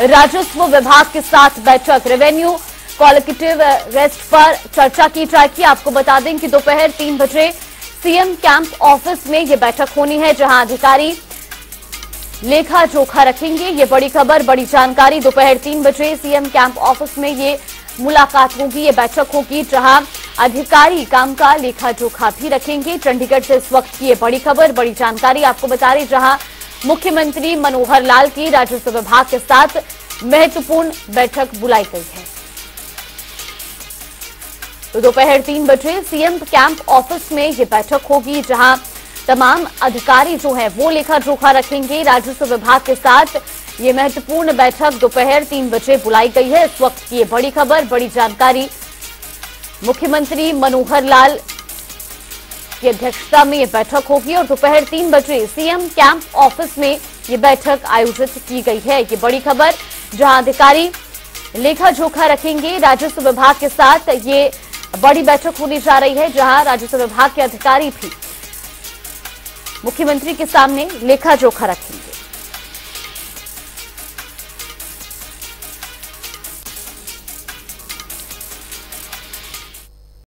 राजस्व विभाग के साथ बैठक, रेवेन्यू कॉलेक्टिव रेस्ट पर चर्चा की जाएगी। आपको बता दें कि दोपहर 3 बजे सीएम कैंप ऑफिस में ये बैठक होनी है, जहां अधिकारी लेखा जोखा रखेंगे। ये बड़ी खबर, बड़ी जानकारी। दोपहर 3 बजे सीएम कैंप ऑफिस में ये मुलाकात होगी, ये बैठक होगी, जहां अधिकारी काम का लेखा जोखा भी रखेंगे। चंडीगढ़ से इस वक्त की ये बड़ी खबर, बड़ी जानकारी आपको बता रही, जहां मुख्यमंत्री मनोहर लाल की राजस्व विभाग के साथ महत्वपूर्ण बैठक बुलाई गई है। तो दोपहर 3 बजे सीएम कैंप ऑफिस में ये बैठक होगी, जहां तमाम अधिकारी जो है वो लेखा जोखा रखेंगे। राजस्व विभाग के साथ ये महत्वपूर्ण बैठक दोपहर 3 बजे बुलाई गई है। इस वक्त की ये बड़ी खबर, बड़ी जानकारी। मुख्यमंत्री मनोहर लाल की अध्यक्षता में ये बैठक होगी और दोपहर 3 बजे सीएम कैंप ऑफिस में ये बैठक आयोजित की गई है। ये बड़ी खबर, जहां अधिकारी लेखा जोखा रखेंगे। राजस्व विभाग के साथ ये बड़ी बैठक होने जा रही है, जहां राजस्व विभाग के अधिकारी भी मुख्यमंत्री के सामने लेखा जोखा रखेंगे।